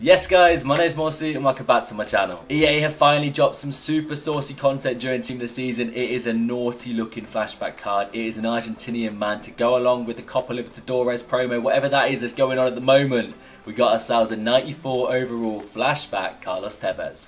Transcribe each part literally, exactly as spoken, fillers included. Yes guys, my name is Morsey and welcome back to my channel. E A have finally dropped some super saucy content during Team of the Season. It is a naughty looking flashback card. It is an Argentinian man to go along with the Copa Libertadores promo, whatever that is that's going on at the moment. We got ourselves a ninety-four overall flashback Carlos Tevez.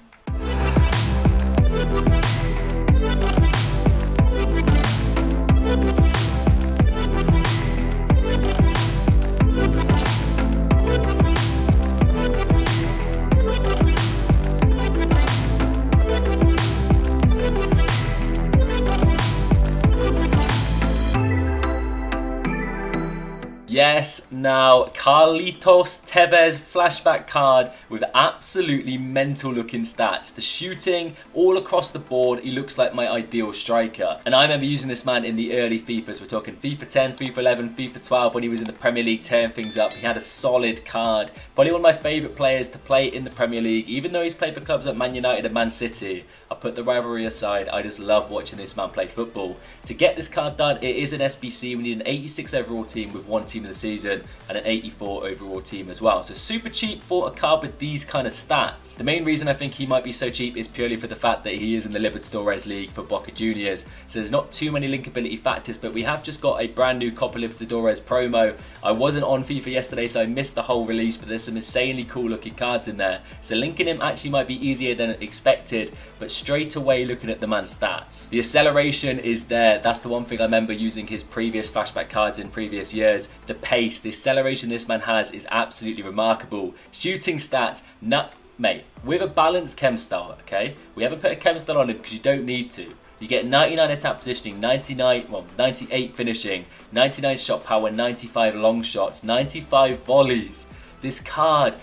Yes, now Carlitos Tevez flashback card with absolutely mental looking stats. The shooting all across the board, he looks like my ideal striker. And I remember using this man in the early FIFAs. We're talking FIFA ten, FIFA eleven, FIFA twelve when he was in the Premier League tearing things up. He had a solid card. Probably one of my favourite players to play in the Premier League, even though he's played for clubs like Man United and Man City. I put the rivalry aside, I just love watching this man play football. To get this card done, it is an S B C. We need an eighty-six overall team with one team of the season and an eighty-four overall team as well. So super cheap for a card with these kind of stats. The main reason I think he might be so cheap is purely for the fact that he is in the Libertadores League for Boca Juniors. So there's not too many linkability factors, but we have just got a brand new Copa Libertadores promo. I wasn't on FIFA yesterday, so I missed the whole release, but there's some insanely cool looking cards in there. So linking him actually might be easier than expected, but straight away looking at the man's stats. The acceleration is there. That's the one thing I remember using his previous flashback cards in previous years. The pace, the acceleration this man has is absolutely remarkable. Shooting stats, nut, mate, with a balanced chem style, okay? We haven't put a chem style on him because you don't need to. You get ninety-nine attack positioning, ninety-nine, well, ninety-eight finishing, ninety-nine shot power, ninety-five long shots, ninety-five volleys. This card,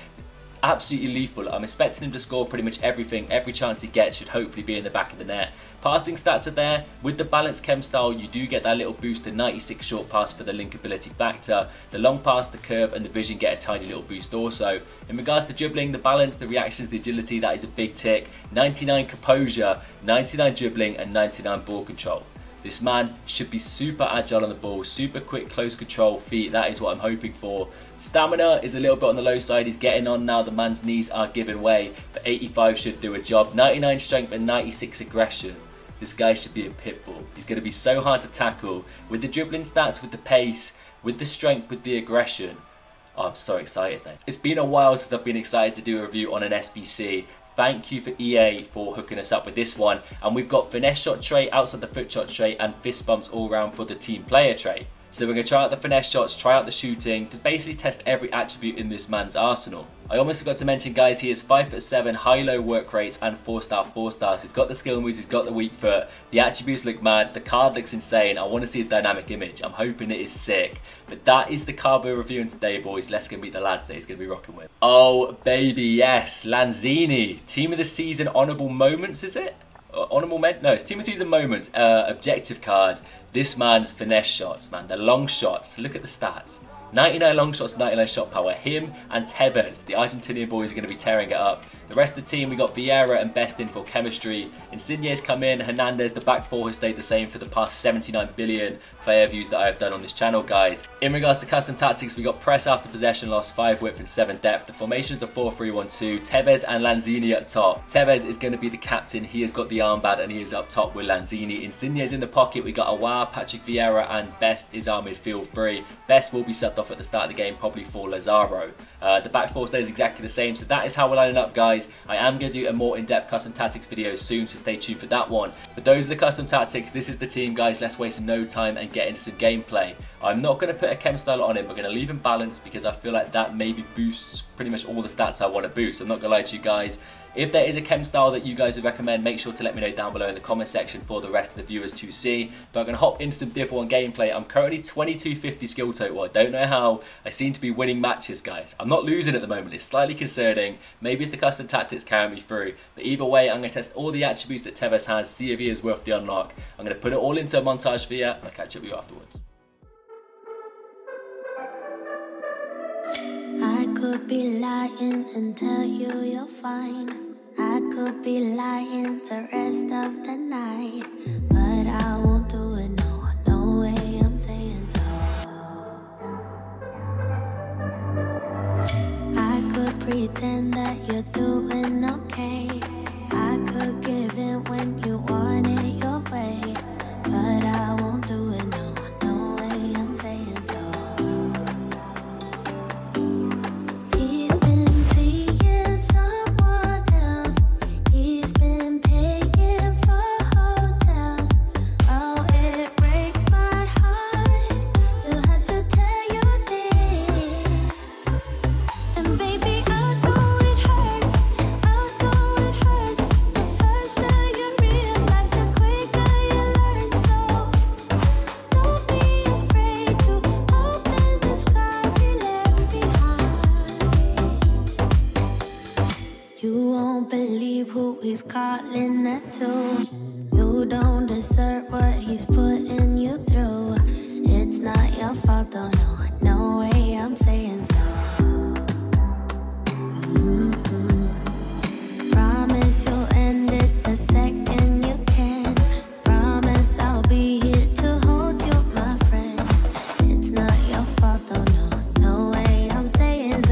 absolutely lethal. I'm expecting him to score pretty much everything. Every chance he gets should hopefully be in the back of the net. Passing stats are there. With the balanced chem style, you do get that little boost to ninety-six short pass for the linkability factor. The long pass, the curve, and the vision get a tiny little boost also. In regards to dribbling, the balance, the reactions, the agility, that is a big tick. ninety-nine composure, ninety-nine dribbling, and ninety-nine ball control. This man should be super agile on the ball, super quick, close control, feet. That is what I'm hoping for. Stamina is a little bit on the low side. He's getting on now. The man's knees are giving way, but eighty-five should do a job. ninety-nine strength and ninety-six aggression. This guy should be a pitbull. He's going to be so hard to tackle. With the dribbling stats, with the pace, with the strength, with the aggression. Oh, I'm so excited then. It's been a while since I've been excited to do a review on an S B C. Thank you for E A for hooking us up with this one. And we've got finesse shot trait, outside the foot shot trait, and fist bumps all round for the team player trait. So we're going to try out the finesse shots, try out the shooting, to basically test every attribute in this man's arsenal. I almost forgot to mention, guys, he is five foot seven, high-low work rates, and four star, four star. So he's got the skill moves, he's got the weak foot. The attributes look mad, the card looks insane. I want to see a dynamic image. I'm hoping it is sick. But that is the card we're reviewing today, boys. Let's go meet the lads that he's going to be rocking with. Oh, baby, yes. Lanzini. Team of the Season Honourable Moments, is it? Honourable men? No, it's Team of the Season Moments. Uh, objective card. This man's finesse shots, man. The long shots. Look at the stats. ninety-nine long shots, ninety-nine shot power. Him and Tevez, the Argentinian boys, are going to be tearing it up. The rest of the team, we got Vieira and Best in for chemistry. Insigne's come in. Hernandez, the back four, has stayed the same for the past seventy-nine billion player views that I have done on this channel, guys. In regards to custom tactics, we got press after possession loss, five width and seven depth. The formations are four three one two. Tevez and Lanzini up top. Tevez is going to be the captain. He has got the armband and he is up top with Lanzini. Insigne's in the pocket. We got Agua, Patrick Vieira, and Best is our midfield three. Best will be subbed off at the start of the game, probably for Lazaro. Uh, the back four stays exactly the same, so that is how we're lining up, guys. I am going to do a more in-depth custom tactics video soon, so stay tuned for that one. But those are the custom tactics. This is the team, guys. Let's waste no time and get into some gameplay. I'm not going to put a chem style on him. We're going to leave him balanced because I feel like that maybe boosts pretty much all the stats I want to boost. I'm not going to lie to you guys. If there is a chem style that you guys would recommend, make sure to let me know down below in the comment section for the rest of the viewers to see. But I'm going to hop into some Div one gameplay. I'm currently twenty-two fifty skill total. I don't know how. I seem to be winning matches, guys. I'm not losing at the moment. It's slightly concerning. Maybe it's the custom tactics carrying me through. But either way, I'm going to test all the attributes that Tevez has, see if he is worth the unlock. I'm going to put it all into a montage for you, and I'll catch up with you afterwards. I could be lying and tell you you're fine. I could be lying the rest of the night, but I won't do it, no, no way, I'm saying so. I could pretend that you're doing okay. I could give it when you want it your way, but I won't do it, no, no way, I'm saying so. He's been seeing someone else, he's been paying for hotels. Oh, it breaks my heart to have to tell you this. And baby, he's calling that too. You don't deserve what he's putting you through. It's not your fault, don't know. No way, I'm saying so. Mm-hmm. Promise you'll end it the second you can. Promise I'll be here to hold you, my friend. It's not your fault, don't know. No way, I'm saying so.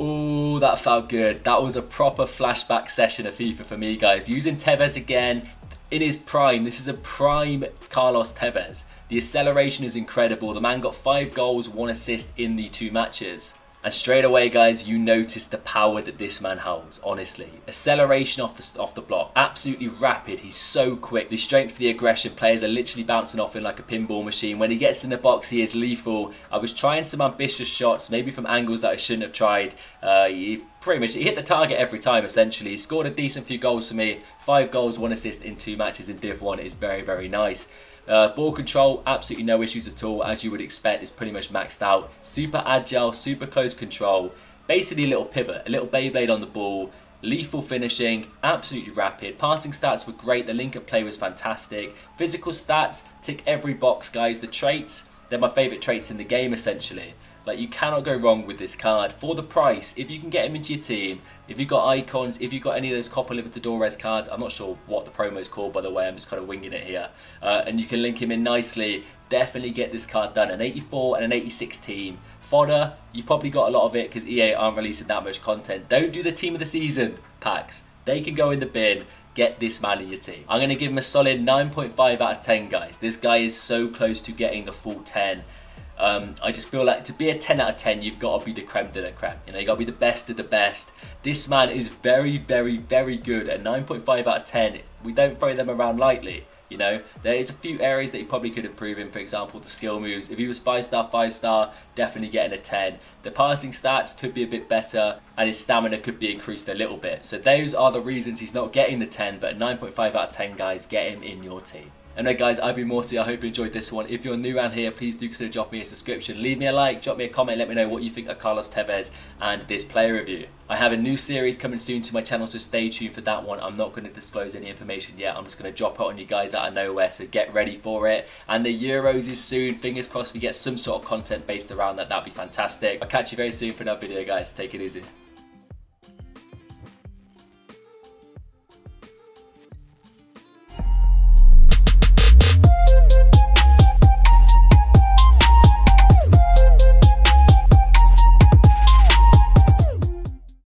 Ooh, that felt good. That was a proper flashback session of FIFA for me, guys. Using Tevez again in his prime. This is a prime Carlos Tevez. The acceleration is incredible. The man got five goals, one assist in the two matches. And straight away, guys, you notice the power that this man holds, honestly. Acceleration off the, off the block. Absolutely rapid. He's so quick. The strength for the aggression. Players are literally bouncing off him like a pinball machine. When he gets in the box, he is lethal. I was trying some ambitious shots, maybe from angles that I shouldn't have tried. Uh, he pretty much he hit the target every time, essentially. He scored a decent few goals for me. Five goals, one assist in two matches in Div one is very, very nice. Uh, ball control, absolutely no issues at all, as you would expect. It's pretty much maxed out. Super agile, super close control. Basically a little pivot, a little Beyblade on the ball. Lethal finishing, absolutely rapid. Passing stats were great. The link of play was fantastic. Physical stats, tick every box, guys. The traits, they're my favourite traits in the game, essentially. Like, you cannot go wrong with this card. For the price, if you can get him into your team, if you've got icons, if you've got any of those Copa Libertadores cards, I'm not sure what the promo is called, by the way, I'm just kind of winging it here, uh, and you can link him in nicely, definitely get this card done. An eighty-four and an eighty-six team. Fodder, you've probably got a lot of it because E A aren't releasing that much content. Don't do the Team of the Season packs. They can go in the bin. Get this man in your team. I'm going to give him a solid nine point five out of ten, guys. This guy is so close to getting the full ten. Um, I just feel like to be a ten out of ten, you've got to be the creme de la creme. You know, you've got to be the best of the best. This man is very, very, very good. A nine point five out of ten, we don't throw them around lightly. You know, there is a few areas that you probably could improve in. For example, the skill moves. If he was five star, five star, definitely getting a ten. The passing stats could be a bit better, and his stamina could be increased a little bit. So those are the reasons he's not getting the ten, but a nine point five out of ten, guys, get him in your team. Anyway guys, I've been Morsey, I hope you enjoyed this one. If you're new around here, please do consider dropping me a subscription. Leave me a like, drop me a comment, let me know what you think of Carlos Tevez and this player review. I have a new series coming soon to my channel, so stay tuned for that one. I'm not going to disclose any information yet, I'm just going to drop it on you guys out of nowhere, so get ready for it. And the Euros is soon, fingers crossed we get some sort of content based around that, that'd be fantastic. I'll catch you very soon for another video guys, take it easy.